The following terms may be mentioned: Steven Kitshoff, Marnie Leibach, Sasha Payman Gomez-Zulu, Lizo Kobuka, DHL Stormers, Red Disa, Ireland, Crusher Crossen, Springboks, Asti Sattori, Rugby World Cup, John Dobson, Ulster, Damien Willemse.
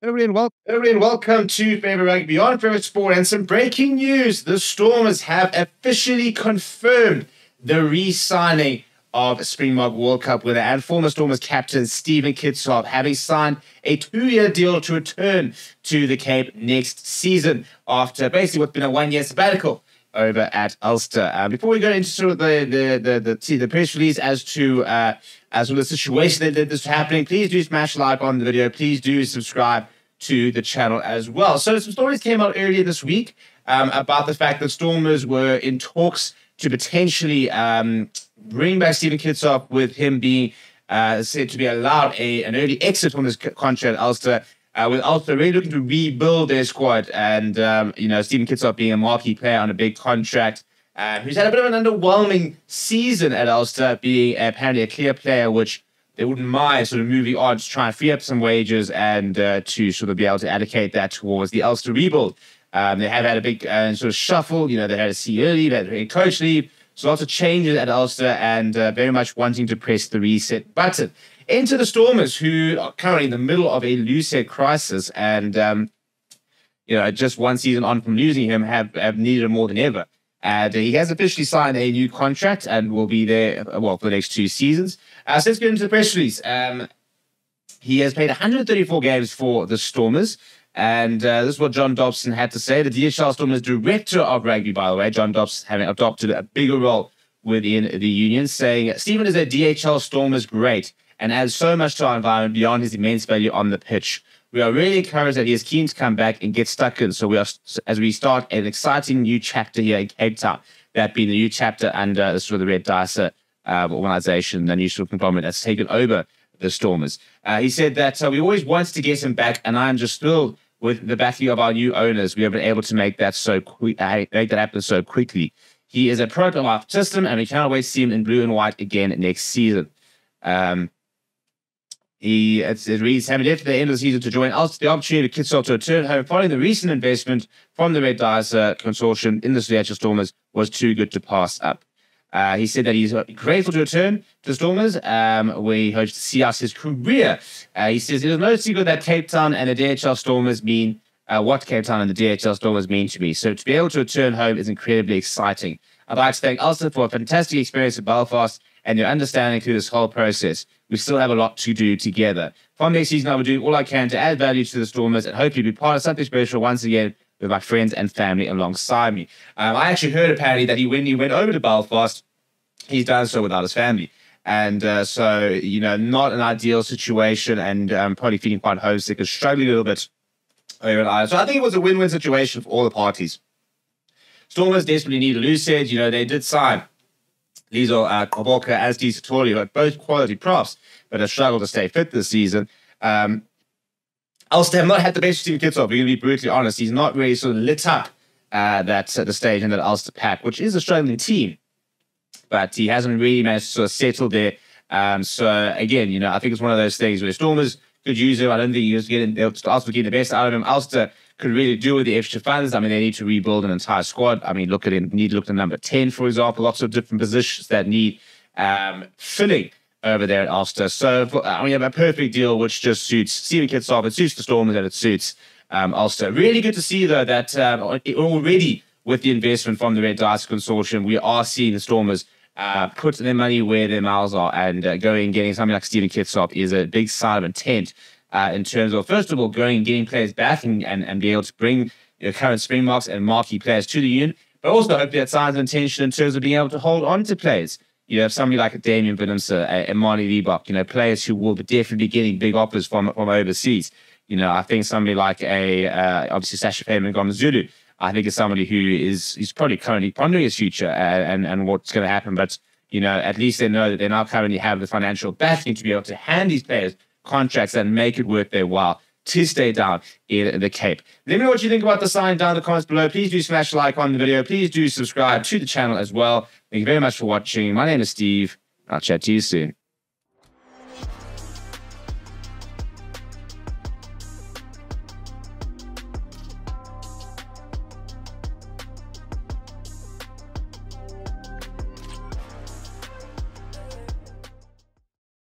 Everyone, welcome to Favourite Rugby on Favourite Sport, and some breaking news. The Stormers have officially confirmed the re-signing of Springbok World Cup winner and former Stormers captain Steven Kitshoff, having signed a 2-year deal to return to the Cape next season after basically what's been a 1-year sabbatical over at Ulster. Before we go into the press release as well the situation that this is happening, please do smash like on the video. Please do subscribe to the channel as well. So some stories came out earlier this week about the fact that Stormers were in talks to potentially bring back Steven Kitshoff, with him being said to be allowed an early exit from his contract at Ulster, with Ulster really looking to rebuild their squad. And, Steven Kitshoff being a marquee player on a big contract, who's had a bit of an underwhelming season at Ulster, being apparently a clear player, which they wouldn't mind sort of moving on to try and free up some wages and to sort of be able to allocate that towards the Ulster rebuild. They have had a big sort of shuffle. They had a CEO leave, they had a coach leave. So lots of changes at Ulster, and very much wanting to press the reset button. Into the Stormers, who are currently in the middle of a Lucet crisis, and just one season on from losing him, have needed him more than ever. And he has officially signed a new contract and will be there for the next 2 seasons. So let's get into the press release. He has played 134 games for the Stormers. And this is what John Dobson had to say. The DHL Stormers director of rugby, by the way, John Dobson, having adopted a bigger role within the union, saying, "Steven is a DHL Stormers great and adds so much to our environment beyond his immense value on the pitch. We are really encouraged that he is keen to come back and get stuck in. So as we start an exciting new chapter here in Cape Town, that being the new chapter under the Red Disa organization, the new sort of conglomerate that's taken over the Stormers." He said that we always wanted to get him back, and I'm just thrilled with the backing of our new owners. We have been able to make that happen so quickly. He is a program of our system, and we cannot wait to see him in blue and white again next season. It reads, having left at the end of the season to join Ulster, the opportunity for Kitshoff to return home following the recent investment from the Red Disa consortium in the DHL Stormers was too good to pass up. He said that he's grateful to return to the Stormers. We hope to see us his career. He says it is no secret that Cape Town and the DHL Stormers mean what Cape Town and the DHL Stormers mean to me. So to be able to return home is incredibly exciting. I'd like to thank Ulster for a fantastic experience at Belfast and your understanding through this whole process. We still have a lot to do together. From next season, I will do all I can to add value to the Stormers and hopefully be part of something special once again, with my friends and family alongside me. I actually heard apparently that when he went over to Belfast, he's done so without his family. And not an ideal situation, and probably feeling quite homesick and struggling a little bit over in Ireland. So I think it was a win-win situation for all the parties. Stormers desperately need a Lucet. They did sign Lizo Kobuka, Asti Sattori, who are both quality props, but have struggled to stay fit this season. Ulster have not had the best Steven Kitshoff. We're going to be brutally honest. He's not really sort of lit up the stage in that Ulster pack, which is a struggling team. But he hasn't really managed to sort of settle there. So, again, I think it's one of those things where Stormers could use him. I don't think he was getting the best out of him. Ulster could really do with the extra funds. I mean, they need to rebuild an entire squad. I mean, look at number 10, for example. Lots of different positions that need filling over there at Ulster. So, a perfect deal, which just suits Steven Kitshoff, it suits the Stormers, and it suits Ulster. Really good to see, though, that already with the investment from the Red Disa Consortium, we are seeing the Stormers put their money where their mouths are, and going and getting something like Steven Kitshoff is a big sign of intent in terms of, first of all, going and getting players back and be able to bring your current Springboks and marquee players to the union, but also hopefully that signs of intention in terms of being able to hold on to players. Somebody like a Damien Willemse, a Marnie Leibach, players who will be definitely getting big offers from overseas. I think somebody like obviously Sasha Payman Gomez-Zulu, I think is somebody who is probably currently pondering his future and what's going to happen. But, at least they know that they now currently have the financial backing to be able to hand these players contracts and make it worth their while to stay down in the Cape. Let me know what you think about the sign down in the comments below. Please do smash like on the video. Please do subscribe to the channel as well. Thank you very much for watching. My name is Steve. I'll chat to you soon.